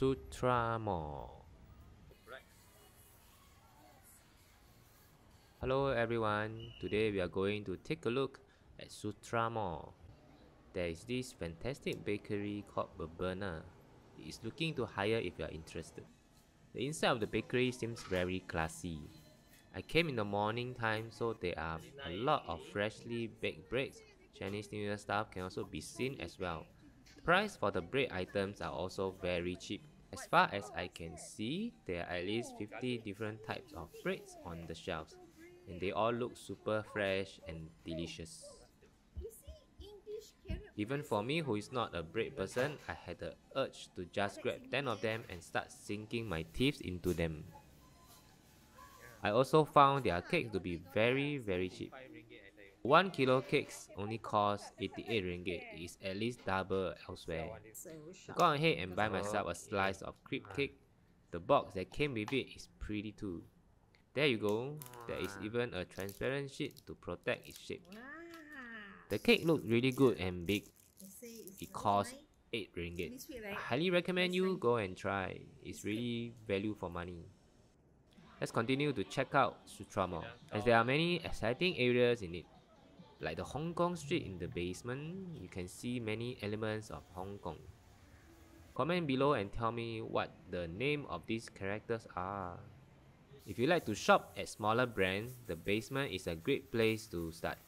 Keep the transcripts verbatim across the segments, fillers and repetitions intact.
Sutera Mall. Hello everyone, today we are going to take a look at Sutera Mall. There is this fantastic bakery called Berberna. It is looking to hire if you are interested. The inside of the bakery seems very classy. I came in the morning time, so there are a lot of freshly baked breads. Chinese New Year stuff can also be seen as well. Price for the bread items are also very cheap. As far as I can see, there are at least fifty different types of breads on the shelves, and they all look super fresh and delicious. Even for me, who is not a bread person, I had the urge to just grab ten of them and start sinking my teeth into them. I also found their cakes to be very very cheap. One kilo cakes only costs eighty-eight ringgit. It is at least double elsewhere. Go ahead and buy myself a slice of crepe cake. The box that came with it is pretty too. There you go. There is even a transparent sheet to protect its shape. The cake looked really good and big. It costs eight ringgit. I highly recommend you go and try. It's really value for money. Let's continue to check out Sutera Mall, as there are many exciting areas in it. Like the Hong Kong street in the basement, you can see many elements of Hong Kong. Comment below and tell me what the name of these characters are. If you like to shop at smaller brands, the basement is a great place to start.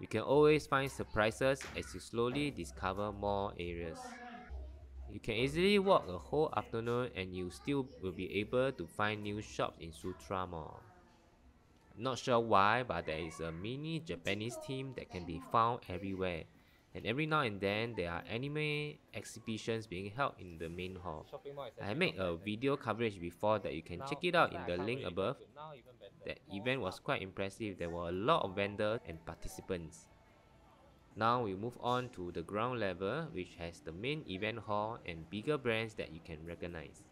You can always find surprises as you slowly discover more areas. You can easily walk a whole afternoon and you still will be able to find new shops in Sutera Mall. Not sure why, but there is a mini Japanese theme that can be found everywhere, and every now and then there are anime exhibitions being held in the main hall. I made a video coverage before that, you can check it out in the link above. That event was quite impressive. There were a lot of vendors and participants. Now we move on to the ground level, which has the main event hall and bigger brands that you can recognize.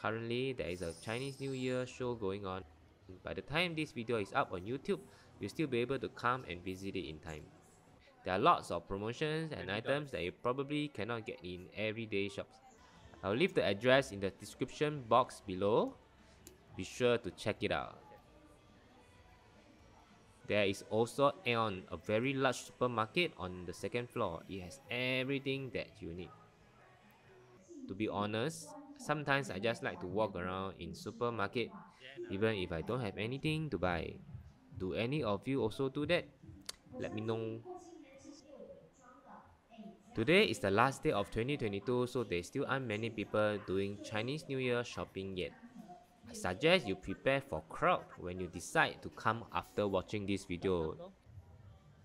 Currently, there is a Chinese New Year show going on. By the time this video is up on YouTube, you'll still be able to come and visit it in time. There are lots of promotions and items that you probably cannot get in everyday shops. I'll leave the address in the description box below. Be sure to check it out. There is also Aeon, a very large supermarket on the second floor. It has everything that you need. To be honest, sometimes I just like to walk around in supermarket, even if I don't have anything to buy. Do any of you also do that? Let me know. Today is the last day of twenty twenty-two, so there still aren't many people doing Chinese New Year shopping yet. I suggest you prepare for crowd when you decide to come after watching this video.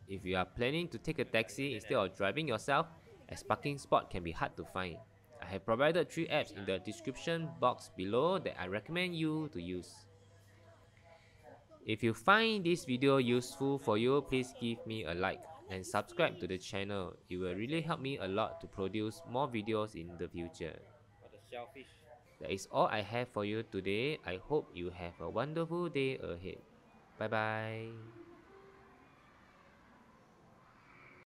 If you are planning to take a taxi instead of driving yourself, as parking spot can be hard to find. I have provided three apps in the description box below that I recommend you to use. If you find this video useful for you, please give me a like and subscribe to the channel. It will really help me a lot to produce more videos in the future. That is all I have for you today. I hope you have a wonderful day ahead. Bye bye.